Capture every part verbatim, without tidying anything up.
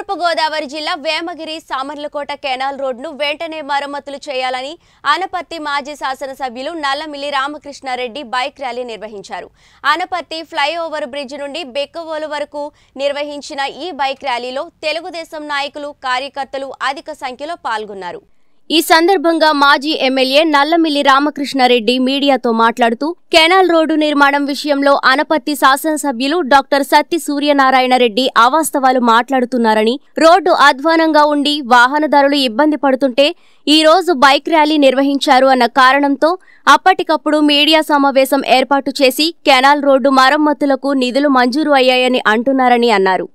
తూర్పు గోదావరి జిల్లా వేమగిరి సామర్లకోట కెనాల్ రోడ్డును వెంటనే మరమ్మతులు చేయాలని ఆనపర్తి మాజీ శాసన సభ్యులు నల్లమిల్లి రామకృష్ణ రెడ్డి బైక్ ర్యాలీ నిర్వహించారు. ఆనపర్తి ఫ్లైఓవర్ బ్రిడ్జ్ నుండి బెక్కవోలు వరకు నిర్వహించిన ఈ బైక్ ర్యాలీలో తెలుగుదేశం నాయకులు కార్యకర్తలు అధిక సంఖ్యలో పాల్గొన్నారు. ఈ సందర్భంగా మాజీ ఎమ్మెల్యే నల్లమిల్లి రామకృష్ణ రెడ్డి మీడియాతో మాట్లాడుతూ కెనాల్ రోడ్డు నిర్మాణం విషయంలో అనపర్తి శాసనసభ్యులు డాక్టర్ సత్తి సూర్యనారాయణ రెడ్డి అవాస్తవాలు మాట్లాడుతున్నారని, రోడ్డు అధ్వానంగా ఉండి వాహనదారులు ఇబ్బంది పడుతుంటే ఈ రోజు బైక్ ర్యాలీ నిర్వహించారు అన్న కారణంతో అప్పటికప్పుడు మీడియా సమావేశం ఏర్పాటు చేసి కెనాల్ రోడ్డు మరమ్మతులకు నిధులు మంజూరు అయ్యాయని అంటున్నారని అన్నారు.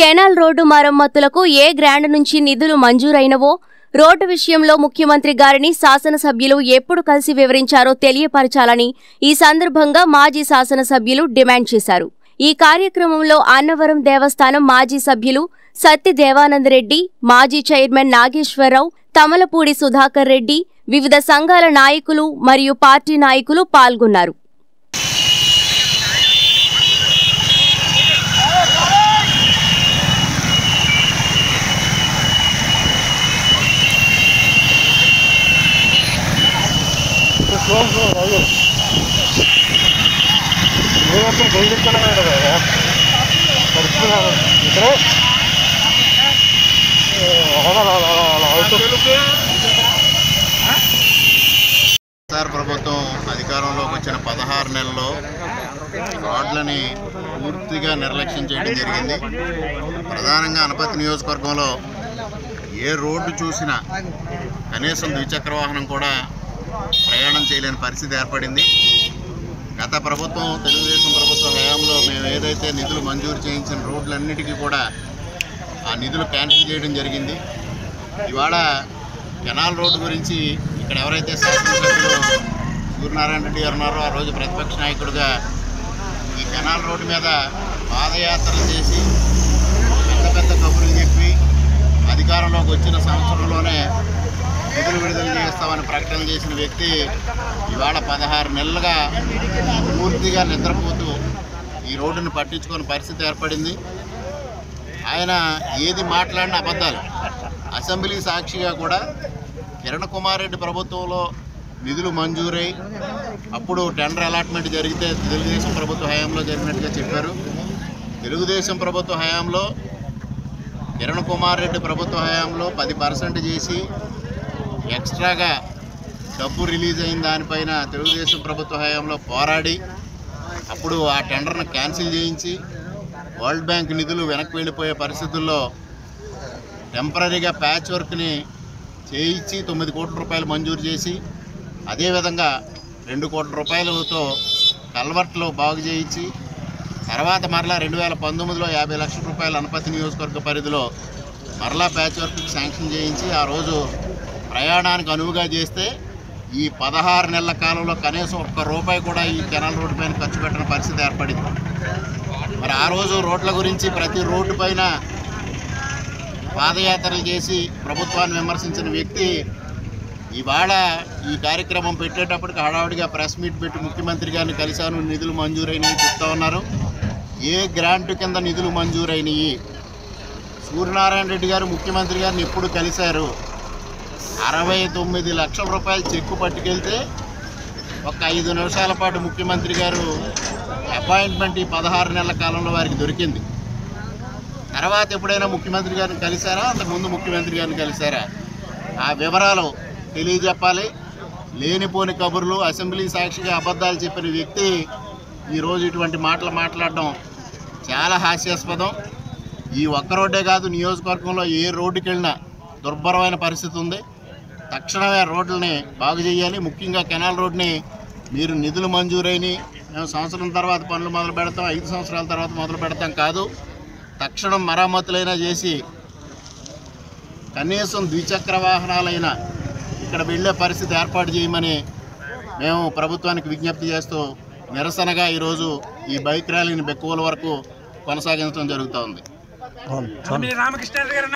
కెనాల్ రోడ్డు మరమ్మతులకు ఏ గ్రాండ్ నుంచి నిధులు మంజూరైనవో రోడ్డు విషయంలో ముఖ్యమంత్రి గారిని శాసనసభ్యులు ఎప్పుడు కలిసి వివరించారో తెలియపరచాలని ఈ సందర్భంగా మాజీ శాసనసభ్యులు డిమాండ్ చేశారు. ఈ కార్యక్రమంలో అన్నవరం దేవస్థానం మాజీ సభ్యులు సత్యదేవానంద రెడ్డి, మాజీ చైర్మన్ నాగేశ్వరరావు, తమలపూడి సుధాకర్ రెడ్డి, వివిధ సంఘాల నాయకులు మరియు పార్టీ నాయకులు పాల్గొన్నారు. लो लो लो ये अपन बोल देते ना बेटा यार परसों ना इतने ला ला ला ला तो సార్ ప్రభుత్వం అధికారంలోకి వచ్చిన పదహారు నెలల్లో రోడ్లని పూర్తిగా నిర్లక్ష్యం చేయడం జరిగింది. ప్రధానంగా అనపర్తి నియోజకవర్గంలో ఏ రోడ్డు చూసినా కనీసం ద్విచక్ర వాహనం కూడా ప్రయాణం చేయలేని పరిస్థితి ఏర్పడింది. గత ప్రభుత్వం తెలుగుదేశం ప్రభుత్వ హయాంలో మేము ఏదైతే నిధులు మంజూరు చేయించిన రోడ్లన్నిటికీ కూడా ఆ నిధులు క్యాన్సిల్ చేయడం జరిగింది. ఇవాళ కెనాల్ రోడ్డు గురించి ఇక్కడ ఎవరైతే శాసనసభ్యులు సూర్యనారాయణ రెడ్డి గారు ఉన్నారో ఆ రోజు ప్రతిపక్ష నాయకుడిగా ఈ కెనాల్ రోడ్డు మీద పాదయాత్రలు చేసి పెద్ద పెద్ద కబుర్లు చెప్పి అధికారంలోకి వచ్చిన సంవత్సరంలోనే నిధులు విడుదల చేస్తామని ప్రకటన చేసిన వ్యక్తి ఇవాళ పదహారు నెలలుగా పూర్తిగా నిద్రపోతూ ఈ రోడ్డును పట్టించుకునే పరిస్థితి ఏర్పడింది. ఆయన ఏది మాట్లాడిన అబద్ధాలు. అసెంబ్లీ సాక్షిగా కూడా కిరణ్ కుమార్ రెడ్డి ప్రభుత్వంలో నిధులు మంజూరై అప్పుడు టెండర్ అలాట్మెంట్ జరిగితే తెలుగుదేశం ప్రభుత్వ హయాంలో జరిగినట్టుగా చెప్పారు. తెలుగుదేశం ప్రభుత్వ హయాంలో కిరణ్ కుమార్ రెడ్డి ప్రభుత్వ హయాంలో పది పర్సెంట్ చేసి ఎక్స్ట్రాగా డబ్బు రిలీజ్ అయిన దానిపైన తెలుగుదేశం ప్రభుత్వ హయాంలో పోరాడి అప్పుడు ఆ టెండర్ను క్యాన్సిల్ చేయించి వరల్డ్ బ్యాంక్ నిధులు వెనక్కి వెళ్ళిపోయే పరిస్థితుల్లో టెంపరీగా ప్యాచ్ వర్క్ని చేయించి తొమ్మిది కోట్ల రూపాయలు మంజూరు చేసి అదేవిధంగా రెండు కోట్ల రూపాయలతో కల్వర్ట్లో బాగు చేయించి తర్వాత మరలా రెండు వేల పంతొమ్మిదిలో యాభై లక్షల రూపాయలు అనపర్తి నియోజకవర్గ పరిధిలో మరలా ప్యాచ్ వర్క్కి శాంక్షన్ చేయించి ఆ రోజు ప్రయాణానికి అనువుగా చేస్తే ఈ పదహారు నెలల కాలంలో కనీసం ఒక్క రూపాయి కూడా ఈ కెనాల్ రోడ్డు పైన ఖర్చు పెట్టిన పరిస్థితి ఏర్పడింది. మరి ఆ రోజు రోడ్ల గురించి ప్రతి రోడ్డు పైన పాదయాత్రలు చేసి ప్రభుత్వాన్ని విమర్శించిన వ్యక్తి ఇవాళ ఈ కార్యక్రమం పెట్టేటప్పటికి హడావుడిగా ప్రెస్ మీట్ పెట్టి ముఖ్యమంత్రి గారిని కలిశాను, నిధులు మంజూరైనవి చెప్తా ఉన్నారు. ఏ గ్రాంట్ కింద నిధులు మంజూరైనవి? సూర్యనారాయణ రెడ్డి గారు ముఖ్యమంత్రి గారిని ఎప్పుడు కలిశారు? అరవై తొమ్మిది లక్షల రూపాయలు చెక్కు పట్టుకెళ్తే ఒక ఐదు నిమిషాల పాటు ముఖ్యమంత్రి గారు అపాయింట్మెంట్ ఈ పదహారు నెలల కాలంలో వారికి దొరికింది. తర్వాత ఎప్పుడైనా ముఖ్యమంత్రి గారిని కలిశారా? అంతకుముందు ముఖ్యమంత్రి గారిని కలిశారా? ఆ వివరాలు తెలియజెప్పాలి. లేనిపోని కబుర్లు, అసెంబ్లీ సాక్షిగా అబద్ధాలు చెప్పిన వ్యక్తి ఈరోజు ఇటువంటి మాటలు మాట్లాడడం చాలా హాస్యాస్పదం. ఈ ఒక్క రోడ్డే కాదు, నియోజకవర్గంలో ఏ రోడ్డుకి వెళ్ళినా దుర్భరమైన పరిస్థితి ఉంది. తక్షణమే రోడ్లని బాగు చేయాలి. ముఖ్యంగా కెనాల్ రోడ్ని మీరు నిధులు మంజూరైని మేము సంవత్సరం తర్వాత పనులు మొదలు పెడతాం, ఐదు సంవత్సరాల తర్వాత మొదలు పెడతాం కాదు, తక్షణం మరమ్మతులైనా చేసి కనీసం ద్విచక్ర వాహనాలైనా ఇక్కడ వెళ్ళే పరిస్థితి ఏర్పాటు చేయమని మేము ప్రభుత్వానికి విజ్ఞప్తి చేస్తూ నిరసనగా ఈరోజు ఈ బైక్ ర్యాలీని బెక్కువల వరకు కొనసాగించడం జరుగుతూ ఉంది.